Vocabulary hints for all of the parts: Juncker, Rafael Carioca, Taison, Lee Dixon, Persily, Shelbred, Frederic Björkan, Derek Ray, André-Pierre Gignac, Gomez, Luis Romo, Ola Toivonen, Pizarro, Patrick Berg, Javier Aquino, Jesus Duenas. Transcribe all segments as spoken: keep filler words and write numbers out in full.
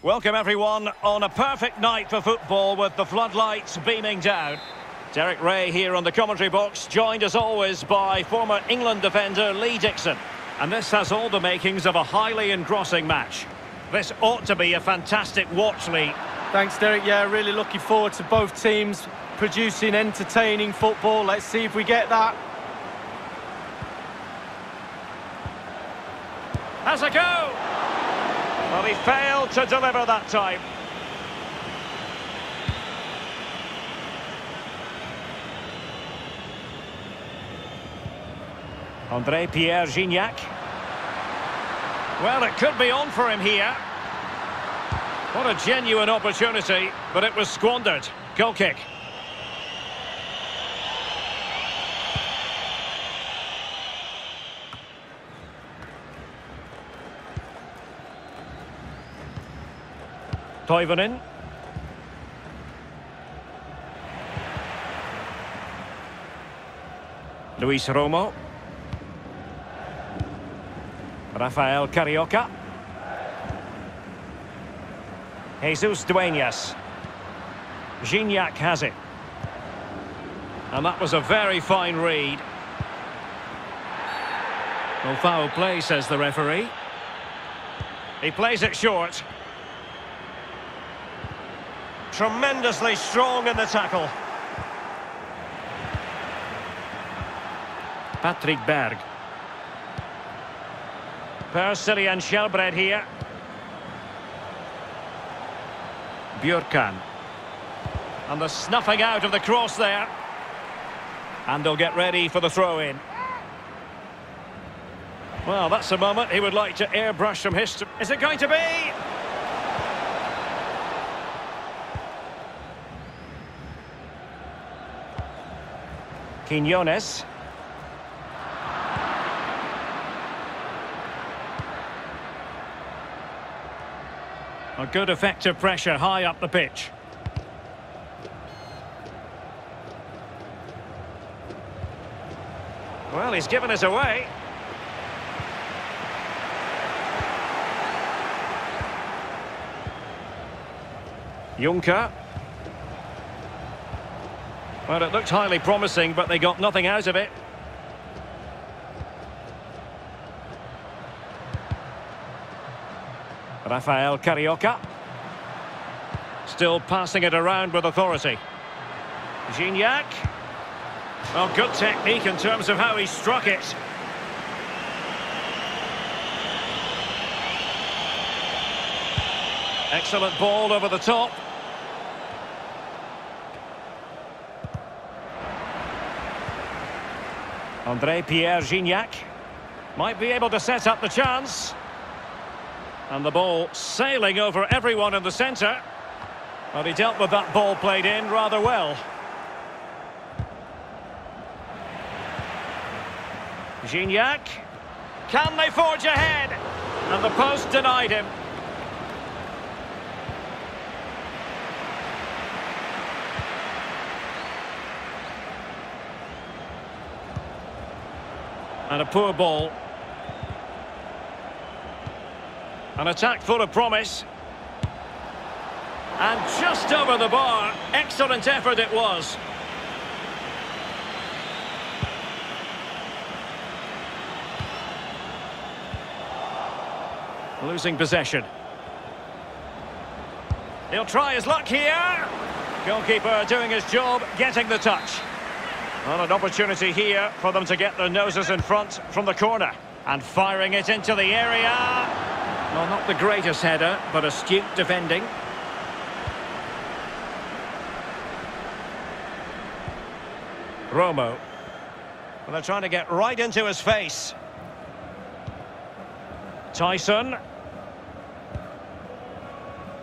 Welcome everyone on a perfect night for football with the floodlights beaming down. Derek Ray here on the commentary box, joined as always by former England defender Lee Dixon. And this has all the makings of a highly engrossing match. This ought to be a fantastic watch, Lee. Thanks, Derek. Yeah, really looking forward to both teams producing entertaining football. Let's see if we get that. Has a go! Well, he failed to deliver that time. André-Pierre Gignac. Well, it could be on for him here. What a genuine opportunity, but it was squandered. Goal kick. Toivonen. Luis Romo. Rafael Carioca. Jesus Duenas. Gignac has it. And that was a very fine read. No foul play, says the referee. He plays it short. Tremendously strong in the tackle. Patrick Berg. Persily and Shelbred here. Björkan. And the snuffing out of the cross there. And they'll get ready for the throw-in. Well, that's a moment he would like to airbrush from history. Is it going to be? Quiñones. A good effective pressure high up the pitch. Well, he's given us away. Juncker. Well, it looked highly promising, but they got nothing out of it. Rafael Carioca. Still passing it around with authority. Gignac. Well, good technique in terms of how he struck it. Excellent ball over the top. André-Pierre Gignac might be able to set up the chance. And the ball sailing over everyone in the centre. But he dealt with that ball played in rather well. Gignac. Can they forge ahead? And the post denied him. And a poor ball. An attack full of promise. And just over the bar. Excellent effort it was. Losing possession. He'll try his luck here. Goalkeeper doing his job, getting the touch. And an opportunity here for them to get their noses in front from the corner. And firing it into the area. Well, not the greatest header, but astute defending. Romo. Well, they're trying to get right into his face. Taison.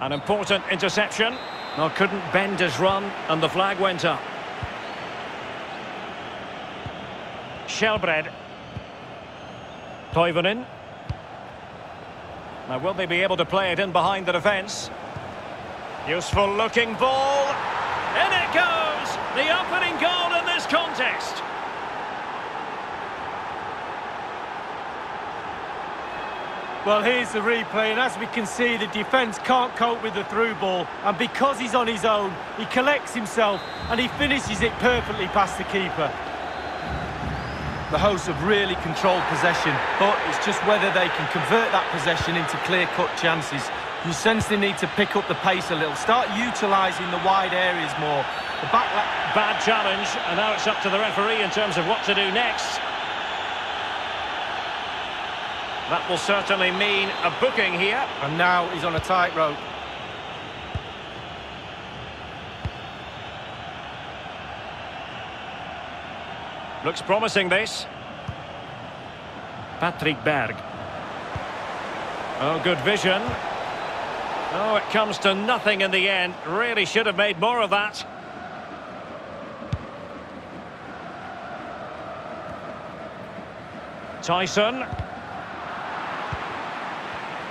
An important interception. Now couldn't bend his run, and the flag went up. Shelbred. Toivonen. Now, will they be able to play it in behind the defence? Useful looking ball. In it goes! The opening goal in this contest. Well, here's the replay, and as we can see, the defence can't cope with the through ball. And because he's on his own, he collects himself and he finishes it perfectly past the keeper. The hosts have really controlled possession, but it's just whether they can convert that possession into clear-cut chances. You sense they need to pick up the pace a little, start utilising the wide areas more. The back Bad challenge, and now it's up to the referee in terms of what to do next. That will certainly mean a booking here. And now he's on a tightrope. Looks promising, this. Patrick Berg. Oh, good vision. Oh, it comes to nothing in the end. Really should have made more of that. Taison.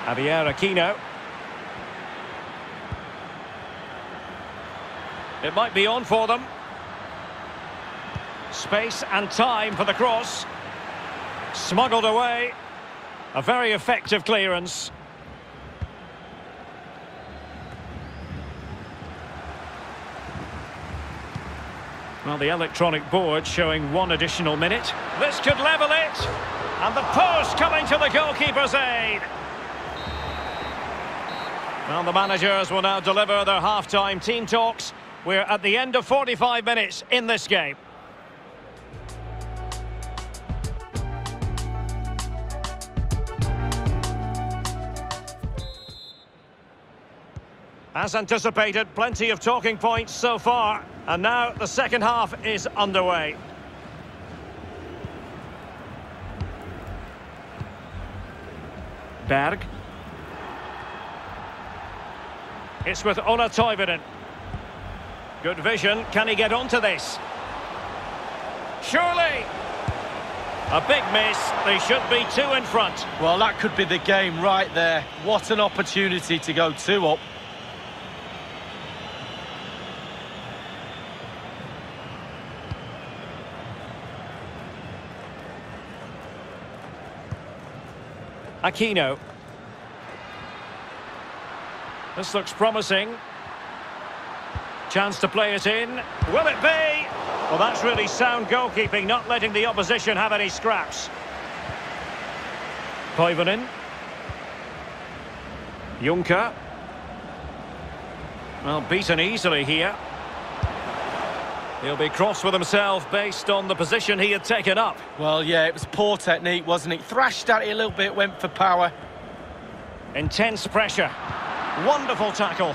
Javier Aquino. It might be on for them. Space and time for the cross. Smuggled away. A very effective clearance. Well, the electronic board showing one additional minute. This could level it. And the post coming to the goalkeeper's aid. Well, the managers will now deliver their half-time team talks. We're at the end of forty-five minutes in this game. As anticipated, plenty of talking points so far. And now the second half is underway. Berg. It's with Ola Toivonen. Good vision. Can he get onto this? Surely! A big miss. They should be two in front. Well, that could be the game right there. What an opportunity to go two up. Aquino. This looks promising. Chance to play it in. Will it be? Well, that's really sound goalkeeping, not letting the opposition have any scraps. Toivonen. Juncker. Well, beaten easily here. He'll be cross with himself based on the position he had taken up. Well, yeah, it was poor technique, wasn't it? Thrashed at it a little bit, went for power. Intense pressure. Wonderful tackle.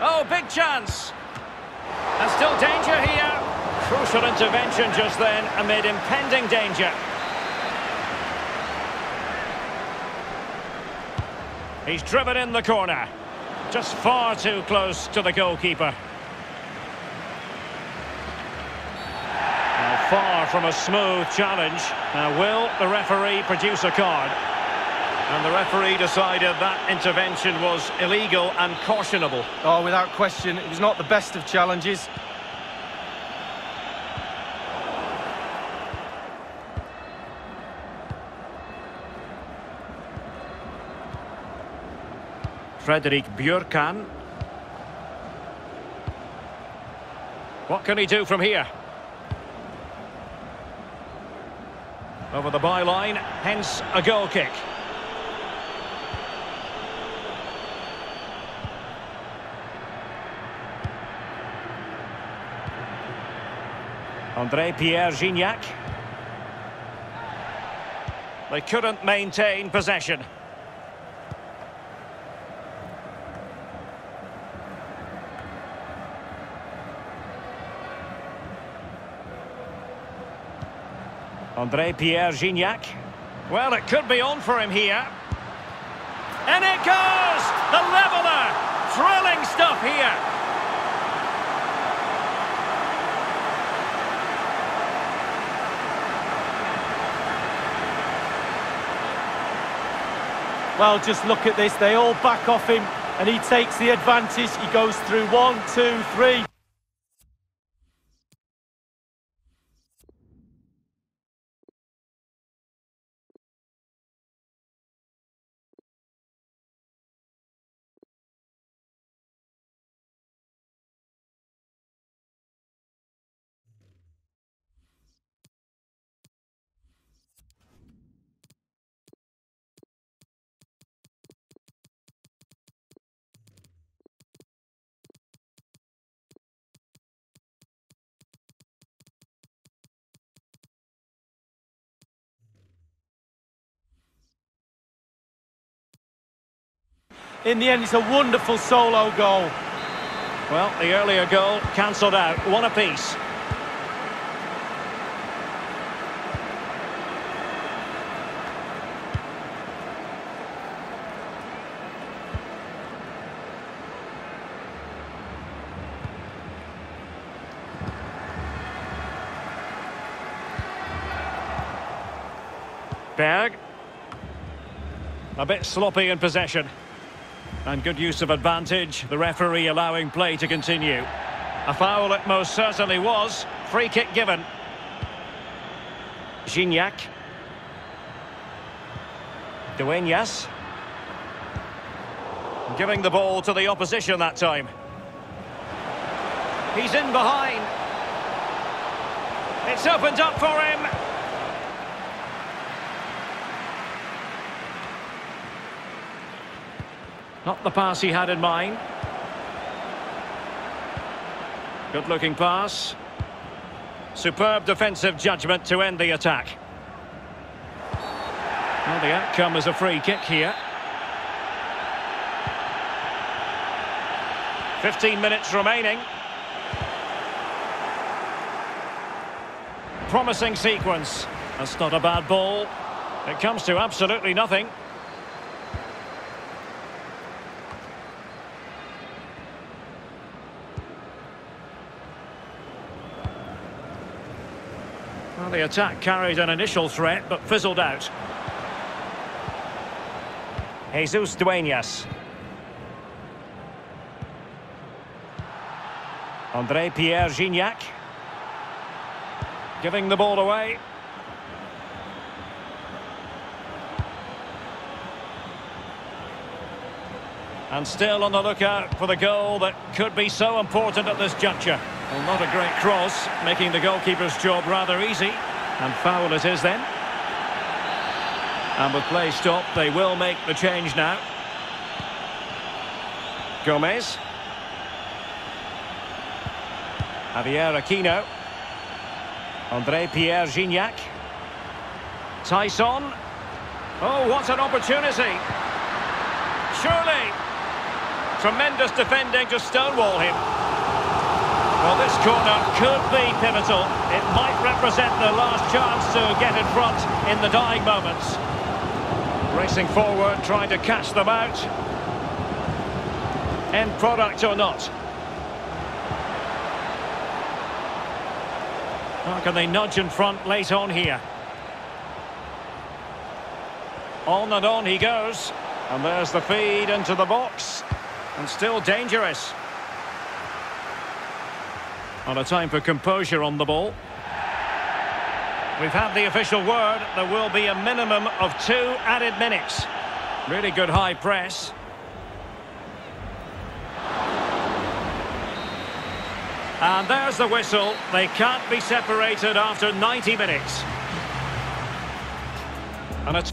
Oh, big chance. And still danger here. Crucial intervention just then amid impending danger. He's driven in the corner. Just far too close to the goalkeeper. Now, far from a smooth challenge. Now, will the referee produce a card? And the referee decided that intervention was illegal and cautionable. Oh, without question, it was not the best of challenges. Frederic Björkan. What can he do from here? Over the byline, hence a goal kick. André-Pierre Gignac. They couldn't maintain possession. André-Pierre Gignac. Well, it could be on for him here. And it goes! The leveller! Thrilling stuff here! Well, just look at this. They all back off him, and he takes the advantage. He goes through one, two, three. In the end, it's a wonderful solo goal. Well, the earlier goal cancelled out. One apiece. Berg. A bit sloppy in possession. And good use of advantage, the referee allowing play to continue. A foul it most certainly was. Free kick given. Gignac. Duenas. Giving the ball to the opposition that time. He's in behind. It's opened up for him. Not the pass he had in mind. Good-looking pass. Superb defensive judgment to end the attack. Well, the outcome is a free kick here. fifteen minutes remaining. Promising sequence. That's not a bad ball. It comes to absolutely nothing. The attack carried an initial threat, but fizzled out. Jesus Duenas. André-Pierre Gignac. Giving the ball away. And still on the lookout for the goal that could be so important at this juncture. Well, not a great cross, making the goalkeeper's job rather easy. And foul it is then. And with play stopped, they will make the change now. Gomez. Javier Aquino. André-Pierre Gignac. Taison. Oh, what an opportunity. Surely. Tremendous defending to stonewall him. Well, this corner could be pivotal. It might represent their last chance to get in front in the dying moments. Racing forward, trying to catch them out. End product or not. How can they nudge in front late on here? On and on he goes. And there's the feed into the box. And still dangerous. On a time for composure on the ball. We've had the official word. There will be a minimum of two added minutes. Really good high press. And there's the whistle. They can't be separated after ninety minutes. And it's...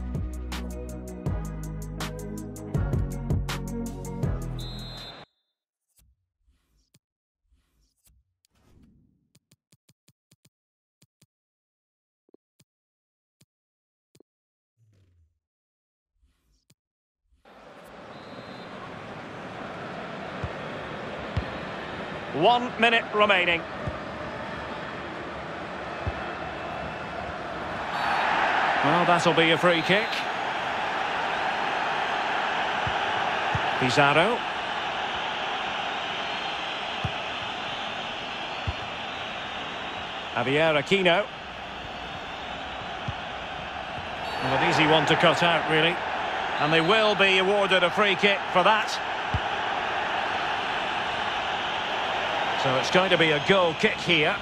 One minute remaining. Well, that'll be a free kick. Pizarro. Javier Aquino. Well, an easy one to cut out, really. And they will be awarded a free kick for that. So it's going to be a goal kick here.